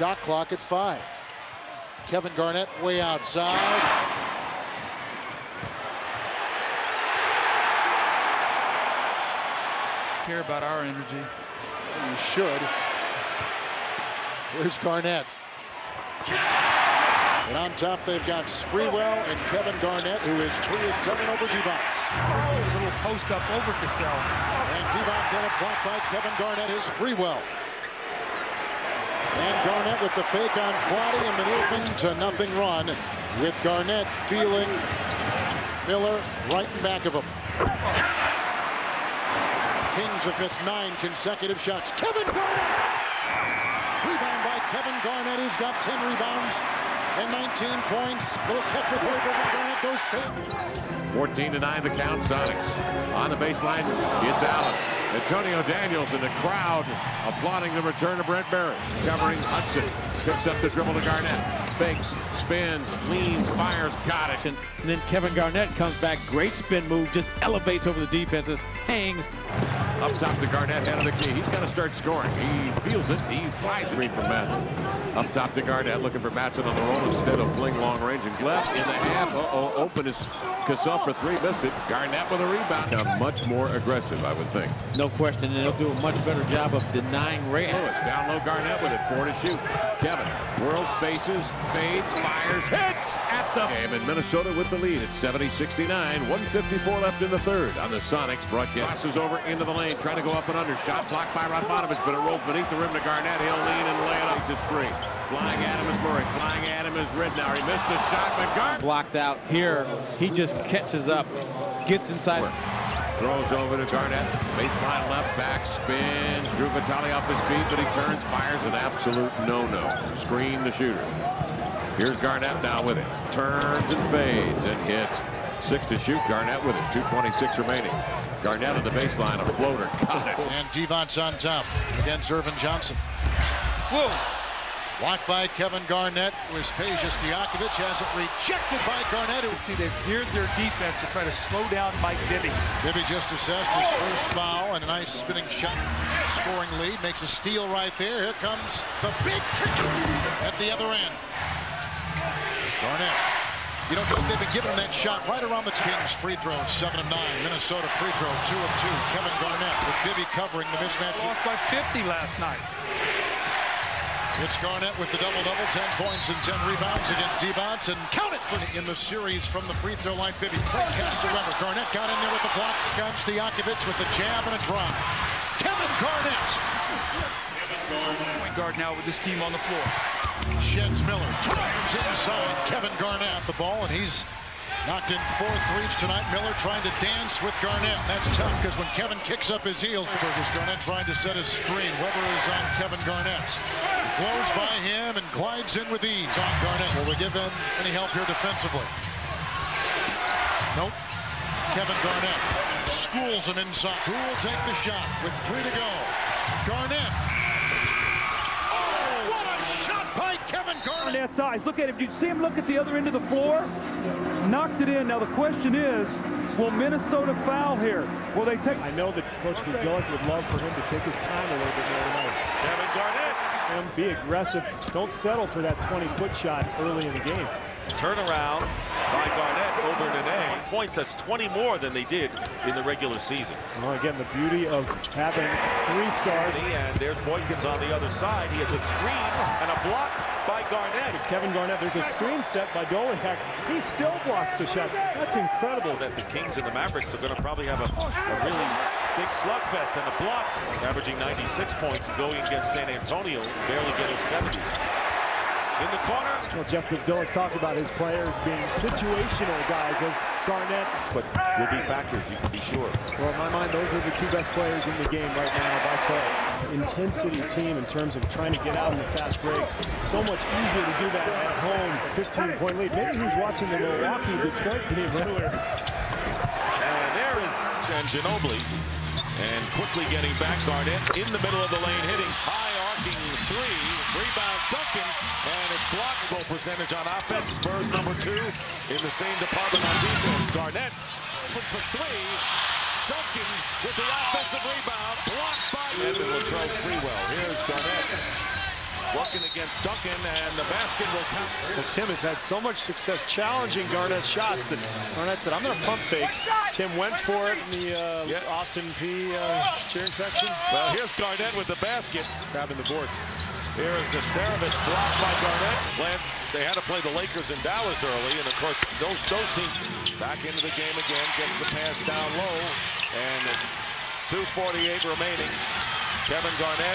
Shot clock at 5. Kevin Garnett way outside. Care about our energy. You should. Here's Garnett. And on top, they've got Sprewell and Kevin Garnett, who is 3-7 over D-Box. A little post up over Cassell. And D-Box had a block by Kevin Garnett. Is Sprewell. And Garnett with the fake on Flotty and an open to nothing run, with Garnett feeling Miller right in back of him. Kings have missed 9 consecutive shots. Kevin Garnett! Rebound by Kevin Garnett, who's got 10 rebounds and 19 points. Little catch with Weber, but Garnett goes safe. 14-9 the count, Sonics. On the baseline, it's Allen. Antonio Daniels in the crowd applauding the return of Brent Barry. Covering Hudson. Picks up the dribble to Garnett. Fakes, spins, leans, fires, got it. And then Kevin Garnett comes back. Great spin move. Just elevates over the defenses. Hangs. Up top to Garnett, head of the key. He's got to start scoring. He feels it. He flies free from Matson. Up top to Garnett, looking for Matson on the roll instead of fling long range. He's left in the half. Open is Cassell for 3, missed it. Garnett with a rebound. Now much more aggressive, I would think. No question, and they'll do a much better job of denying Ray Lewis. Down low, Garnett with it. 4 to shoot. Kevin whirls, spaces, fades, fires, hits at the game. And Minnesota with the lead at 70-69. 1:54 left in the third on the Sonics broadcast. Crosses over into the lane. Trying to go up and under. Shot blocked by Radmanovic, but it rolls beneath the rim to Garnett. He'll lean and lay it up to Spree. Flying at him is Murray. Flying at him is Ridnour. He missed the shot, but Garnett blocked out here. He just catches up, gets inside. Throws over to Garnett. Baseline left back, spins. Drew Vitale off his feet, but he turns, fires an absolute no-no. Screen the shooter. Here's Garnett now with it. Turns and fades and hits. 6 to shoot. Garnett with it. 2:26 remaining. Garnett on the baseline, a floater, got it. And D-Bonds on top against Zervin Johnson. Whoa! Blocked by Kevin Garnett, was Peja Stojakovic, has it rejected by Garnett. See, they've geared their defense to try to slow down Mike Bibby. Bibby just assessed his first foul, and a nice spinning shot. Scoring lead, makes a steal right there. Here comes the big ticket at the other end. Garnett. You don't think they've been giving him that shot right around the Kings. Free throws, 7 of 9. Minnesota free throw, 2 of 2. Kevin Garnett with Bibby covering the mismatch. Lost by 50 last night. It's Garnett with the double-double, 10 points and 10 rebounds against D-Bonds, and count it for in the series from the free throw line. Bibby past the Weber. Garnett got in there with the block. Gobstiyakivits with the jab and a drop. Kevin Garnett. Point guard now with this team on the floor. Sheds Miller, drives inside. Kevin Garnett the ball, and he's knocked in 4 threes tonight. Miller trying to dance with Garnett. That's tough, because when Kevin kicks up his heels, Garnett trying to set his screen. Weber is on Kevin Garnett. Blows by him and glides in with ease on Garnett. Will they give him any help here defensively? Nope. Kevin Garnett schools him inside. Who will take the shot with 3 to go? Garnett. Garnett's eyes. Look at him. You see him look at the other end of the floor. Knocked it in. Now the question is, will Minnesota foul here? Will they take? I know that Coach Bzdelik would love for him to take his time a little bit more tonight. Kevin Garnett. And be aggressive. Don't settle for that 20-foot shot early in the game. Turnaround by Garnett over Nene. Points, that's 20 more than they did in the regular season. Well, again, the beauty of having 3 stars. And there's Boykins on the other side. He has a screen and a block by Garnett. Kevin Garnett, there's a screen set by Goliak. He still blocks the shot. That's incredible. That the Kings and the Mavericks are going to probably have a really big slugfest, and a block, averaging 96 points and going against San Antonio, barely getting 70. In the corner. Well, Jeff Bzdelik talked about his players being situational guys, as Garnett. But will be factors, you can be sure. Well, in my mind, those are the 2 best players in the game right now by far. Intensity team in terms of trying to get out in the fast break. So much easier to do that at home. 15-point lead. Maybe he's watching the Milwaukee-Detroit game earlier. And there is Ginobili. And quickly getting back, Garnett in the middle of the lane, hitting high arcing 3. Rebound Duncan, and it's blocked. Goal percentage on offense. Spurs number 2 in the same department on defense. Garnett for 3. Duncan with the offensive rebound, blocked by Latrell Sprewell. Here's Garnett. Looking against Duncan, and the basket will count. Well, Tim has had so much success challenging Garnett's shots that Garnett said, I'm going to pump fake. Tim went for it in the Austin P cheering section. Well, here's Garnett with the basket. Grabbing the board. Here is Stojakovic, blocked by Garnett. They had to play the Lakers in Dallas early, and of course, those teams back into the game again. Gets the pass down low, and 2:48 remaining. Kevin Garnett.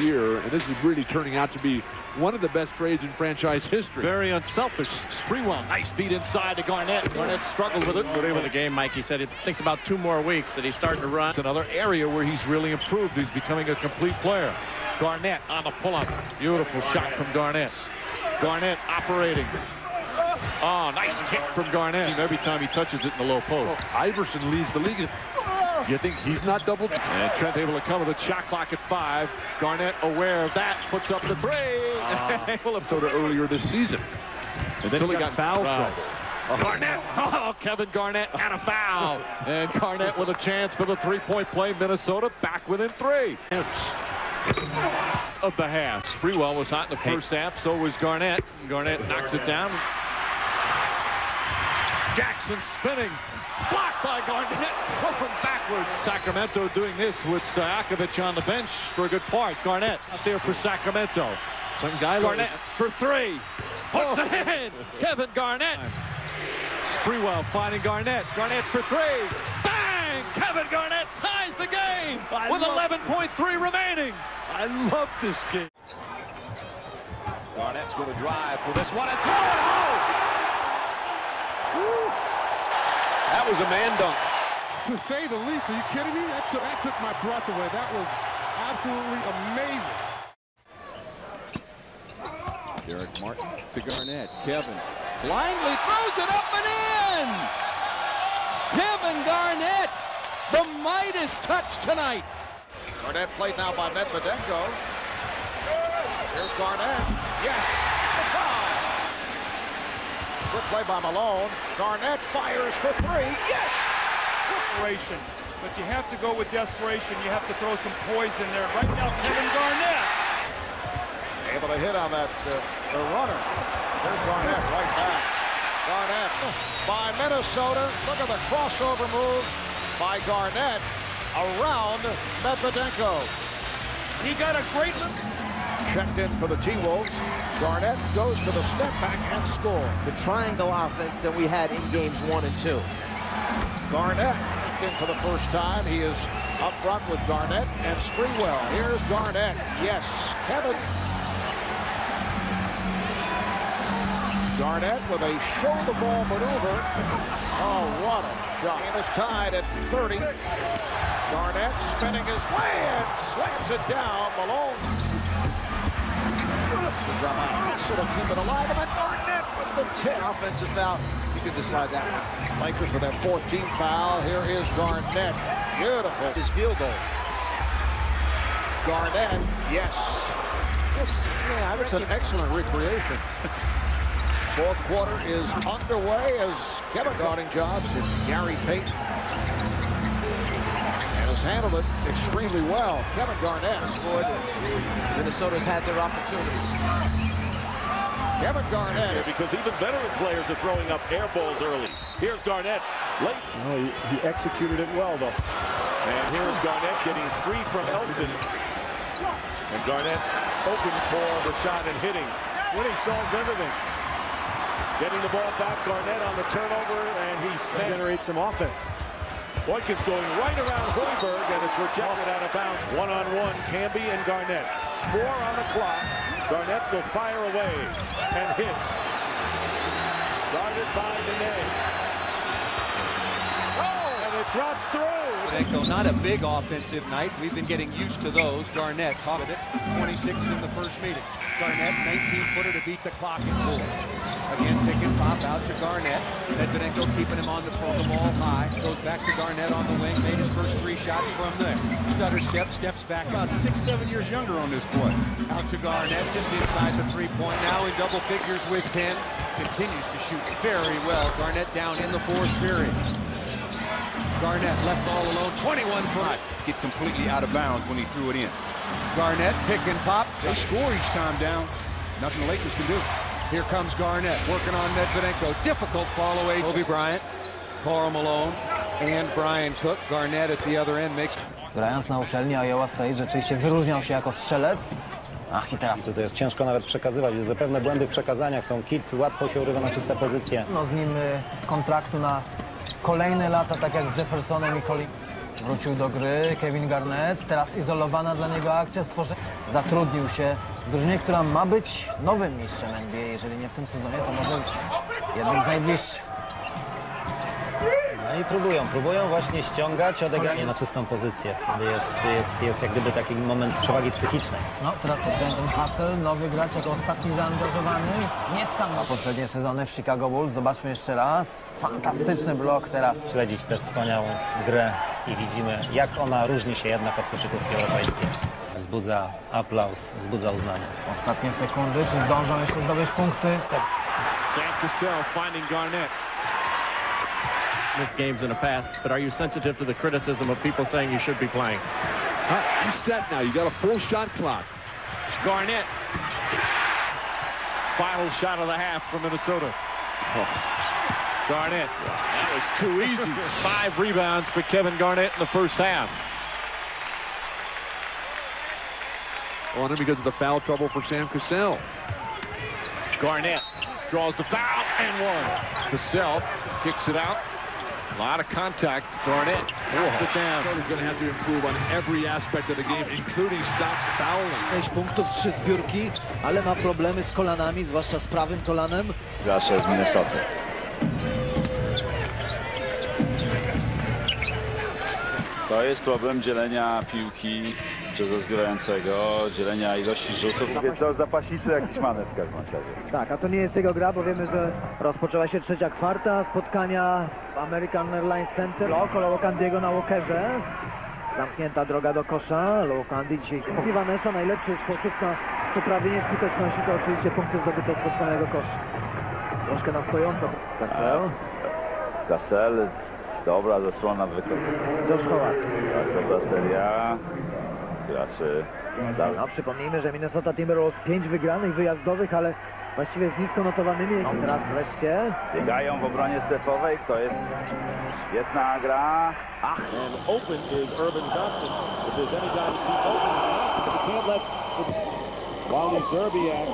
Year, and this is really turning out to be one of the best trades in franchise history. Very unselfish. Sprewell, nice feed inside to Garnett. Garnett struggled with it. Early in the game, Mike, he said it takes about 2 more weeks that he's starting to run. It's another area where he's really improved. He's becoming a complete player. Garnett on the pull-up. Beautiful shot from Garnett. Garnett operating. Oh, nice kick from Garnett. Every time he touches it in the low post. Oh, Iverson leads the league. You think he's not doubled? And Trent able to cover the shot clock at 5. Garnett aware of that, puts up the 3. So did earlier this season. And until he got foul trouble. Garnett, oh, Kevin Garnett and a foul. And Garnett with a chance for the three-point play. Minnesota back within 3. Of the half. Sprewell was hot in the first half, so was Garnett. Garnett knocks it down. Jackson spinning. Blocked by Garnett, thrown backwards. Sacramento doing this with Stojakovic on the bench for a good part. Garnett out there for Sacramento. Some guy Garnett for 3. Puts it in. Kevin Garnett. Sprewell finding Garnett. Garnett for 3. Bang! Kevin Garnett ties the game with 11.3 remaining. I love this game. Garnett's going to drive for this one and throw it home. Woo. That was a man dunk. To say the least, are you kidding me? That took my breath away. That was absolutely amazing. Derek Martin to Garnett. Kevin blindly throws it up and in! Kevin Garnett, the Midas touch tonight. Garnett played now by Medvedenko. Here's Garnett. Yes! Good play by Malone. Garnett fires for 3. Yes! Desperation. But you have to go with desperation. You have to throw some poise in there. Right now, Kevin Garnett. Able to hit on that runner. There's Garnett right back. Garnett by Minnesota. Look at the crossover move by Garnett around Medvedenko. He got a great look. Checked in for the T-Wolves. Garnett goes for the step back and score. The triangle offense that we had in games 1 and 2. Garnett in for the first time. He is up front with Garnett and Sprewell. Here's Garnett. Yes, Kevin. Garnett with a show-the-ball maneuver. Oh, what a shot. And it's tied at 30. Garnett spinning his way and slams it down. Malone. Hudson will keep it alive, and then Garnett with the 10. Offensive foul. You can decide that one. Lakers with their 14th foul. Here is Garnett. Beautiful. His field goal. Garnett. Yes. Yes. Yeah, that's an excellent recreation. Fourth quarter is underway as Kevin guarding job to Gary Payton. Has handled it extremely well. Kevin Garnett scored. Minnesota's had their opportunities. Kevin Garnett, because even veteran players are throwing up air balls early. Here's Garnett. Late. Oh, he executed it well, though. And here's Garnett getting free from Elson. And Garnett open for the shot and hitting. Winning solves everything. Getting the ball back. Garnett on the turnover, and he generates some offense. Boykins going right around Weber, and it's rejected out of bounds. One-on-one, Camby and Garnett. 4 on the clock. Garnett will fire away and hit. Guarded by Nene. Oh, and it drops through. Not a big offensive night. We've been getting used to those. Garnett top of it. 26 in the first meeting. Garnett, 19-footer to beat the clock at 4. Again, pick and pop out to Garnett. Medvedenko keeping him on the ball high. Goes back to Garnett on the wing. Made his first 3 shots from there. Stutter step, steps back. About 6, 7 years younger on this play. Out to Garnett, just inside the three-point. Now in double figures with 10. Continues to shoot very well. Garnett down in the fourth period. Garnett left all alone. 21-foot. Get completely out of bounds when he threw it in. Garnett, pick and pop. They score each time down. Nothing the Lakers can do. Here comes Garnett, working on Medvedenko. Difficult fall away. Kobe Bryant, Karl Malone, and Brian Cook. Garnett at the other end makes... Grając na uczelni Iowa State rzeczywiście wyróżniał się jako strzelec. Ach, i teraz to jest ciężko nawet przekazywać, jest zapewne błędy w przekazaniach, są kit, łatwo się urywa na czyste pozycje. No z nim kontraktu na kolejne lata, tak jak z Jeffersonem i Colin. Wrócił do gry Kevin Garnett, teraz izolowana dla niego akcja stworzy. Zatrudnił się w drużynie, która ma być nowym mistrzem NBA, jeżeli nie w tym sezonie, to może jednym z najbliższych. No i próbują właśnie ściągać, odegranie na czystą pozycję. Wtedy jest jak gdyby taki moment przewagi psychicznej. No teraz to ten Cassell, nowy gracz, jako ostatni zaangażowany. Nie sam na poprzednie sezony w Chicago Bulls. Zobaczmy jeszcze raz. Fantastyczny blok teraz. Śledzić tę wspaniałą grę i widzimy, jak ona różni się jednak od koszykówki europejskiej. Wzbudza aplauz, wzbudza uznanie. Ostatnie sekundy, czy zdążą jeszcze zdobyć punkty? Sam Cassell finding Garnett. Missed games in the past, but are you sensitive to the criticism of people saying you should be playing? You set now. You got a full shot clock. Garnett, final shot of the half for Minnesota. Oh. Garnett, that was too easy. 5 rebounds for Kevin Garnett in the first half. On him because of the foul trouble for Sam Cassell. Garnett draws the foul and one. Cassell kicks it out. A lot of contact. Garnett knocks it down. He's going to have to improve on every aspect of the game, including stop fouling. 6 punktów, 3 zbiórki, ale ma problemy z kolanami, zwłaszcza z prawym kolanem. Zawsze z Minnesota. To jest problem dzielenia piłki przez rozgrywającego, dzielenia ilości rzutów. Mówię, co zapaśniczy jakiś manewr w każdym razie. Tak, a to nie jest jego gra, bo wiemy, że rozpoczęła się trzecia kwarta spotkania w American Airlines Center. Koło Candy'ego na Walkerze. Zamknięta droga do kosza. Candy dzisiaj z Vanesha. Najlepszy sposób na poprawienie skuteczności to oczywiście punkty zdobyte z samego kosza. Troszkę nastojąco. Cassell. Dobra zasłona wykonana. Josh Howard. Dobra seria. Graczy. No, przypomnijmy, że Minnesota Timberwolves 5 wygranych wyjazdowych, ale właściwie z nisko notowanymi. No, teraz wreszcie. Biegają w obronie strefowej. To jest świetna gra. Ach! And open is Zervin Johnson. If there's any guy who open, you can't let Wally Zerbiak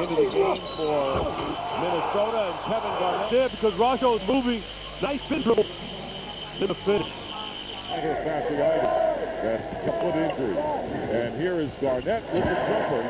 into the game for Minnesota and Kevin Garnett. Because Rosho is moving. Nice visual. To the finish. That's a foot injury. And here is Garnett with the jumper.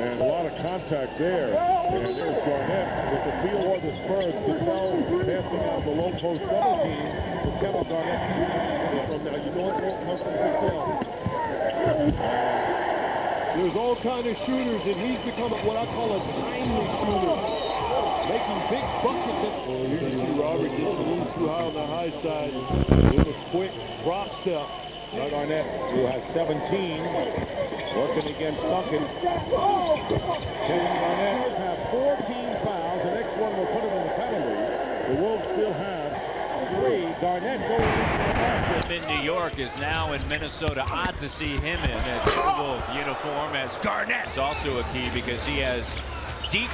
And a lot of contact there. And there's Garnett with the field of the Spurs. Cassell passing out the low post double team to Kevin Garnett. From now, you know it won't come from Cassell. There's all kind of shooters, and he's become what I call a timely shooter. Making big buckets. Well, here you see Robert gets a little too high on the high side with a quick drop step. Right on that, who has 17, working against Duncan. Kevin Garnett have 14 fouls. The next one will put him in the penalty. The Wolves still have 3. Garnett goes into the basket. New York is now in Minnesota. Odd to see him in that Timberwolf uniform, as Garnett is also a key because he has deep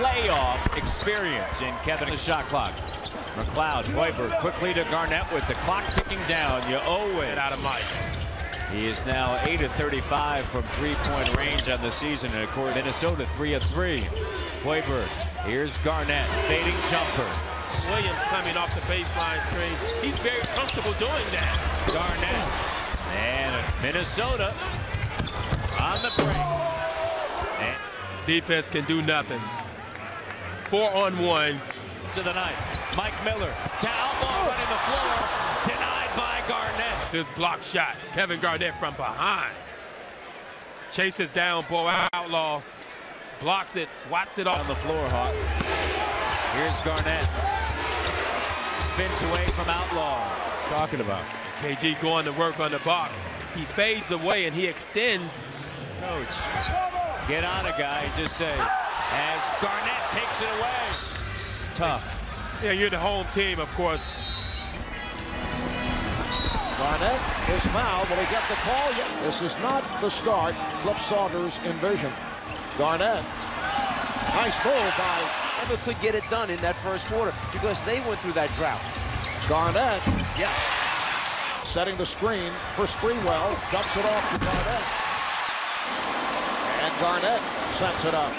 playoff experience in Kevin. The shot clock. McLeod, Weiber quickly to Garnett with the clock ticking down. You owe it out of Mike. He is now 8 of 35 from three-point range on the season. And of course, Minnesota 3 of 3. Weiber, here's Garnett, fading jumper. Williams coming off the baseline screen. He's very comfortable doing that. Garnett. And Minnesota on the break. Defense can do nothing. 4-on-1. To the night. Mike Miller to Outlaw running the floor. Denied by Garnett. This block shot. Kevin Garnett from behind. Chases down boy Outlaw. Blocks it. Swats it off. On the floor, Hawk. Here's Garnett. Spins away from Outlaw. Talking about. KG going to work on the box. He fades away and he extends. Coach. Get on a guy, just say, as Garnett takes it away. It's tough. Yeah, you're the home team, of course. Garnett is fouled. Will he get the call? Yes. This is not the start Flip Saunders envisioned. Garnett. Nice move by... Never could get it done in that first quarter because they went through that drought. Garnett. Yes. Setting the screen for Sprewell. Dumps it off to Garnett. And Garnett sets it up.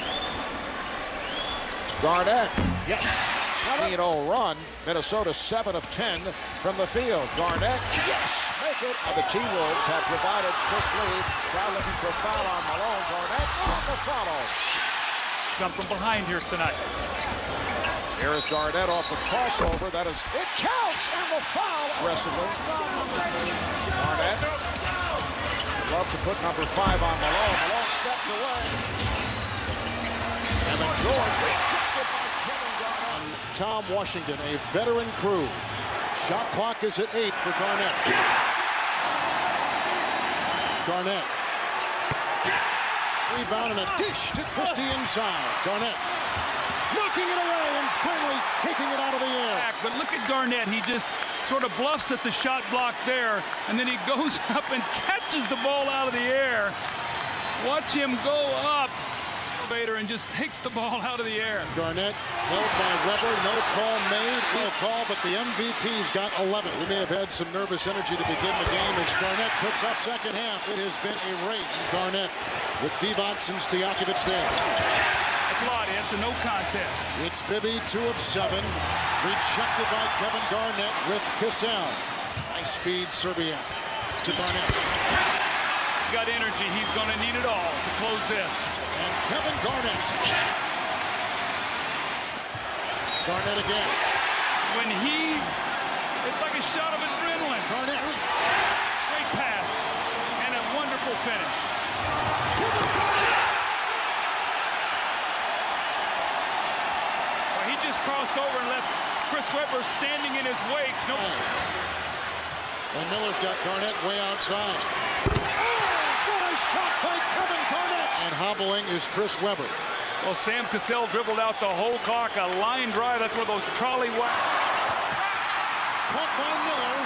Garnett. Yes. 3-0 run. Minnesota 7 of 10 from the field. Garnett, yes, make it. The T-Wolves have provided Chris Lee. Now looking for a foul on Malone. Garnett on the follow. Come from behind here tonight. Here is Garnett off the crossover. That is, it counts, and the foul aggressively. Garnett loves to put number 5 on Malone. Malone steps away. And then George rejected by Kevin Garnett. Tom Washington, a veteran crew. Shot clock is at 8 for Garnett. Garnett. Rebound and a dish to Christie inside. Garnett knocking it away and finally taking it out of the air. But look at Garnett. He just sort of bluffs at the shot block there, and then he goes up and catches the ball out of the air. Watch him go up and just takes the ball out of the air. Garnett held by Weber, no call made, no call, but the MVP's got 11. We may have had some nervous energy to begin the game as Garnett puts up second half. It has been a race. Garnett with D-Box and Stojakovic there. That's a lot, it's a no contest. It's Bibby, 2 of 7, rejected by Kevin Garnett with Cassell. Nice feed, Serbia to Garnett. Got energy, he's going to need it all to close this. And Kevin Garnett. Garnett again. When he, it's like a shot of adrenaline. Garnett. Great pass and a wonderful finish. Kevin Garnett. Well, he just crossed over and left Chris Webber standing in his wake. No. And Miller's got Garnett way outside. Shot by Kevin Garnett. And hobbling is Chris Webber. Well, Sam Cassell dribbled out the whole clock. A line drive. That's one of those trolley whacks. Caught by Miller.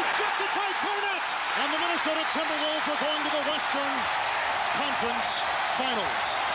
Rejected by Garnett. And the Minnesota Timberwolves are going to the Western Conference Finals.